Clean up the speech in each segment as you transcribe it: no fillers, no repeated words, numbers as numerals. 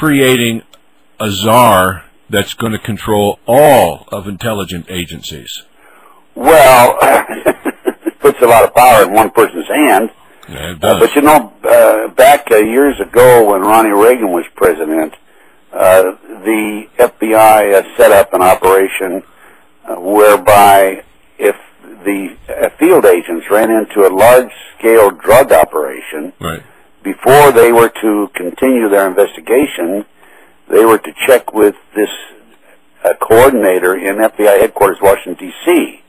creating a czar that's going to control all of intelligence agencies? Well, it puts a lot of power in one person's hand. Yeah, it does. But you know, back years ago when Ronnie Reagan was president, the FBI set up an operation whereby if the field agents ran into a large-scale drug operation, right, before they were to continue their investigation, they were to check with this coordinator in FBI headquarters, Washington, D.C.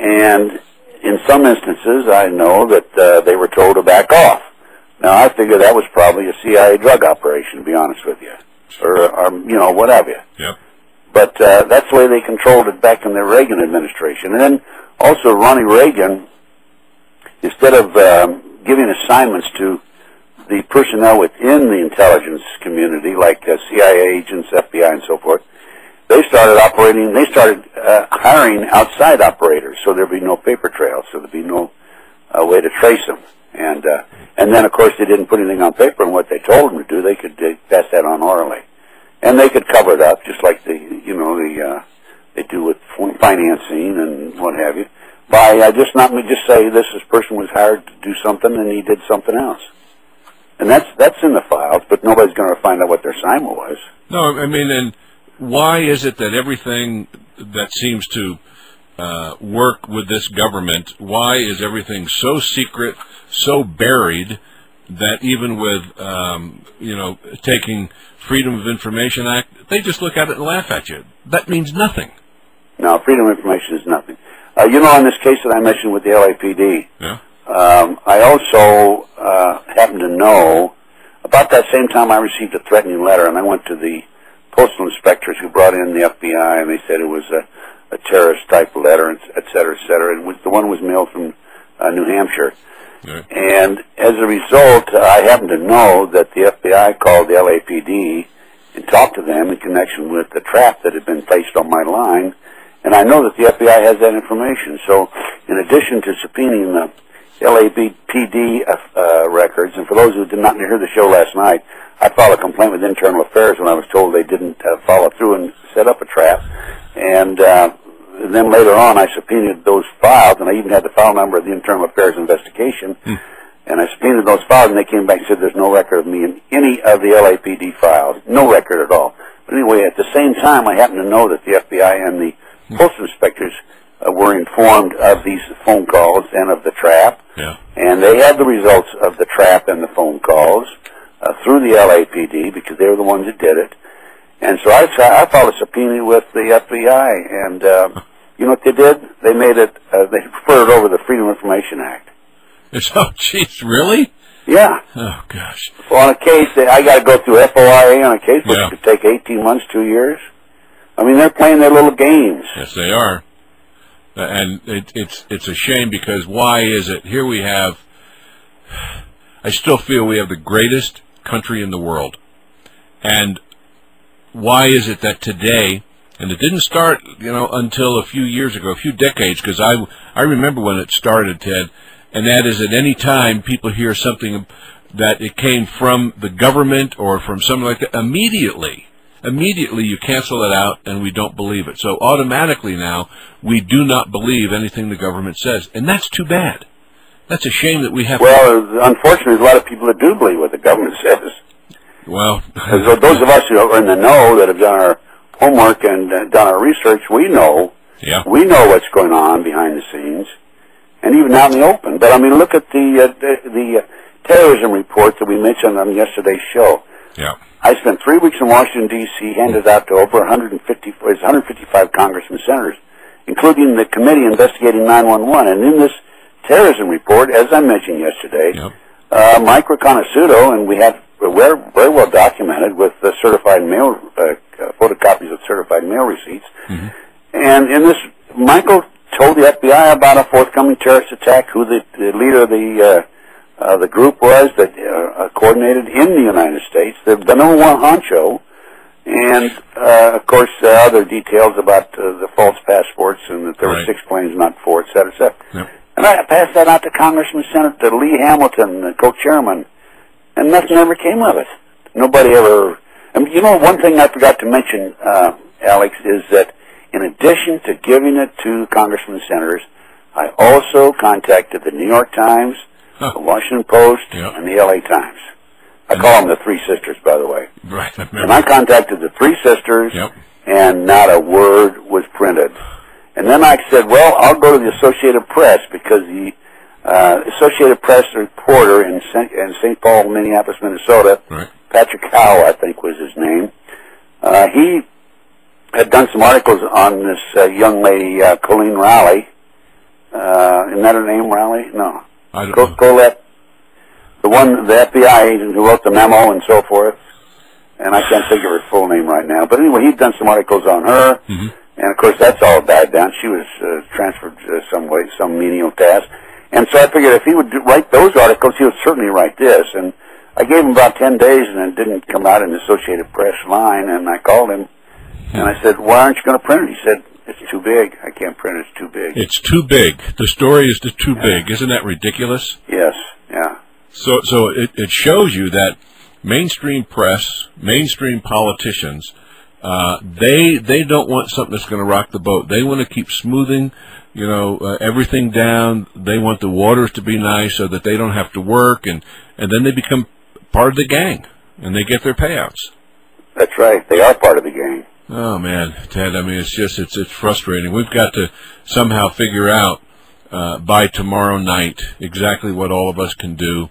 And in some instances, I know that they were told to back off. Now, I figure that was probably a CIA drug operation, to be honest with you, or you know, what have you. Yep. But that's the way they controlled it back in the Reagan administration. And then also Ronnie Reagan, instead of giving assignments to the personnel within the intelligence community, like CIA agents, FBI, and so forth, they started operating. They started hiring outside operators, so there'd be no paper trail, so there'd be no way to trace them. And then, of course, they didn't put anything on paper, and what they told them to do, they could pass that on orally, and they could cover it up, just like the they do with financing and what have you, by just say this person was hired to do something and he did something else, and that's in the files, but nobody's going to find out what their assignment was. No, I mean, and why is it that everything that seems to work with this government, why is everything so secret, so buried, that even with you know, taking Freedom of Information Act, they just look at it and laugh at you? That means nothing. No, Freedom of Information is nothing. You know, in this case that I mentioned with the LAPD, yeah. I also happened to know about that same time I received a threatening letter, and I went to the postal inspectors who brought in the FBI, and they said it was a terrorist-type letter, et cetera, et cetera. And the one was mailed from New Hampshire. Yeah. And as a result, I happen to know that the FBI called the LAPD and talked to them in connection with the trap that had been placed on my line. And I know that the FBI has that information. So in addition to subpoenaing the LAPD records, and for those who did not hear the show last night, I filed a complaint with Internal Affairs when I was told they didn't follow through and set up a trap. And then later on, I subpoenaed those files, and I even had the file number of the Internal Affairs investigation. Mm. And I subpoenaed those files, and they came back and said there's no record of me in any of the LAPD files, no record at all. But anyway, at the same time, I happened to know that the FBI and the postal inspectors were informed of these phone calls and of the trap. Yeah. And they had the results of the trap and the phone calls through the LAPD, because they were the ones that did it. And so I filed a subpoena with the FBI, and you know what they did? They made it, they referred over the Freedom of Information Act. Oh, jeez, really? Yeah. Oh, gosh. So on a case, I got to go through FOIA on a case, which could take 18 months, 2 years. I mean, they're playing their little games. Yes, they are. And it's a shame, because why is it? Here we have, I still feel we have the greatest country in the world. And why is it that today, and it didn't start, you know, until a few years ago, a few decades, because I remember when it started, Ted, and that is at any time people hear something that it came from the government or from something like that, immediately you cancel it out and we don't believe it. So automatically now we do not believe anything the government says, and that's too bad. That's a shame that we have. Well, unfortunately, there's a lot of people that do believe what the government says. Well, those of us who are in the know, that have done our homework and done our research, we know what's going on behind the scenes, and even out in the open. But I mean, look at the terrorism report that we mentioned on yesterday's show. Yeah, I spent 3 weeks in Washington D.C. handed out to over 155 congressmen and senators, including the committee investigating 9/11. And in this terrorism report, as I mentioned yesterday, Mike Reconnosudo, and we have. We're very well documented with the certified mail, photocopies of certified mail receipts. Mm-hmm. And in this, Michael told the FBI about a forthcoming terrorist attack, who the leader of the group was that coordinated in the United States, the number one honcho, and of course other details about the false passports and that there were 6 planes, not 4, et cetera, et cetera. Yep. And I passed that out to Congressman Senator Lee Hamilton, the co-chairman. And nothing ever came of it. Nobody ever you know, one thing I forgot to mention, Alex, is that in addition to giving it to congressmen and senators, I also contacted the New York Times, the Washington Post, and the LA Times. I call them the Three Sisters, by the way. Right. And I contacted the Three Sisters, and not a word was printed. And then I said, well, I'll go to the Associated Press, because the Associated Press reporter in St. Paul, Minneapolis, Minnesota, Patrick Howe, I think was his name, he had done some articles on this young lady, Colleen Riley. Isn't that her name, Riley? No. I don't know. Colette. The one, the FBI agent who wrote the memo and so forth. And I can't think of her full name right now. But anyway, he'd done some articles on her. And, of course, that's all died down. She was transferred some way, some menial task. And so I figured if he would write those articles, he would certainly write this. And I gave him about 10 days, and it didn't come out in the Associated Press line. And I called him, and I said, why aren't you going to print it? He said, it's too big. I can't print it. It's too big. It's too big. The story is too big. Isn't that ridiculous? Yes, yeah. So it shows you that mainstream press, mainstream politicians, they don't want something that's going to rock the boat. They want to keep smoothing, you know, everything down. They want the waters to be nice so that they don't have to work, and then they become part of the gang, and they get their payouts. That's right. They are part of the gang. Oh, man, Ted, I mean, it's just, it's frustrating. We've got to somehow figure out by tomorrow night exactly what all of us can do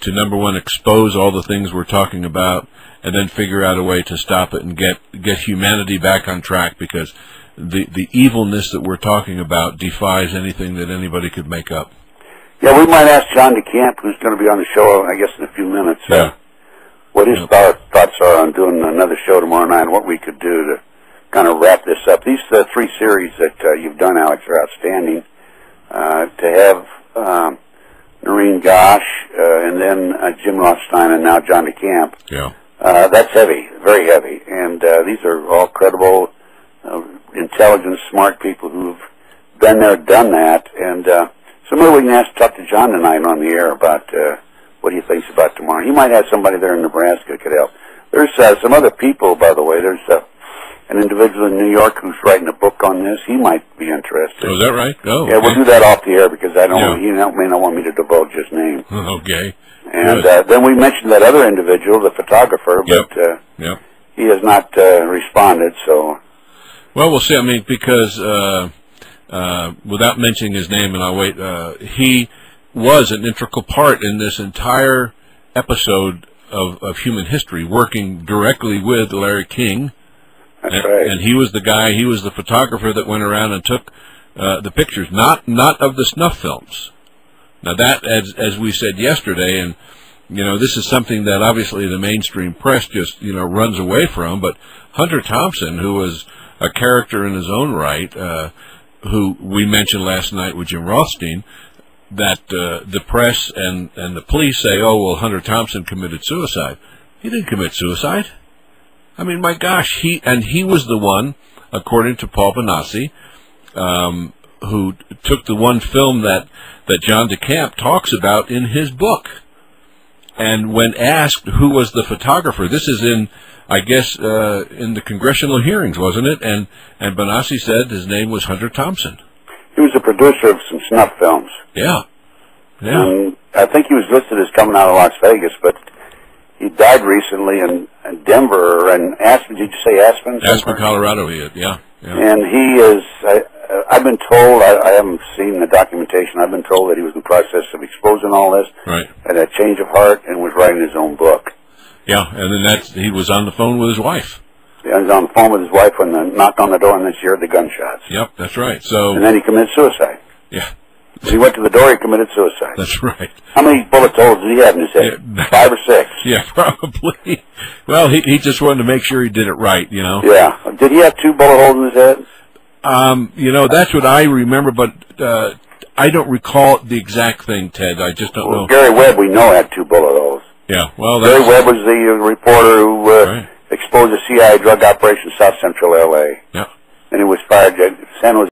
to, number one, expose all the things we're talking about, and then figure out a way to stop it and get humanity back on track, because the evilness that we're talking about defies anything that anybody could make up. Yeah, we might ask John DeCamp, who's going to be on the show, I guess, in a few minutes. Yeah. What his thoughts are on doing another show tomorrow night, and what we could do to kind of wrap this up. These three series that you've done, Alex, are outstanding. To have Noreen Gosch, and then Jim Rothstein, and now John DeCamp, that's heavy, very heavy. And these are all credible, intelligent, smart people who've been there, done that. And so maybe we can talk to John tonight on the air about... what he thinks about tomorrow. He might have somebody there in Nebraska could help. There's some other people, by the way. There's an individual in New York who's writing a book on this. He might be interested. Oh, is that right? Oh, yeah, okay. We'll do that off the air, because I don't. He may not want me to divulge his name. Okay. And then we mentioned that other individual, the photographer, but he has not responded. So, well, we'll see. I mean, because without mentioning his name, and I'll wait. He was an integral part in this entire episode of human history, working directly with Larry King. That's right. And he was the guy, he was the photographer that went around and took the pictures, not of the snuff films. Now that, as we said yesterday, and, you know, this is something that obviously the mainstream press just, you know, runs away from, but Hunter Thompson, who was a character in his own right, who we mentioned last night with Jim Rothstein, that the press and the police say, oh, well, Hunter Thompson committed suicide. He didn't commit suicide. I mean, my gosh, he was the one, according to Paul Bonacci, who took the one film that John DeCamp talks about in his book. And when asked who was the photographer, this is in, I guess, in the congressional hearings, wasn't it? And Bonacci said his name was Hunter Thompson. He was a producer of some snuff films. Yeah. And I think he was listed as coming out of Las Vegas, but he died recently in Denver and Aspen. Did you say Aspen? Aspen, Colorado. He is. Yeah. And he is. I've been told. I haven't seen the documentation. I've been told that he was in the process of exposing all this, and a change of heart, and was writing his own book. Yeah, and then he was on the phone with his wife. He was on the phone with his wife when the knock on the door, and she heard the gunshots. Yep, that's right. So and then he committed suicide. Yeah. When he went to the door, he committed suicide. That's right. How many bullet holes did he have in his head? 5 or 6? Yeah, probably. Well, he just wanted to make sure he did it right, you know. Yeah. Did he have 2 bullet holes in his head? You know, that's what I remember, but I don't recall the exact thing, Ted. I just don't know. Gary Webb, we know, had 2 bullet holes. Yeah, well, that's... Gary Webb was the reporter who exposed the CIA drug operation in South Central L.A. Yeah. And he was fired. San Jose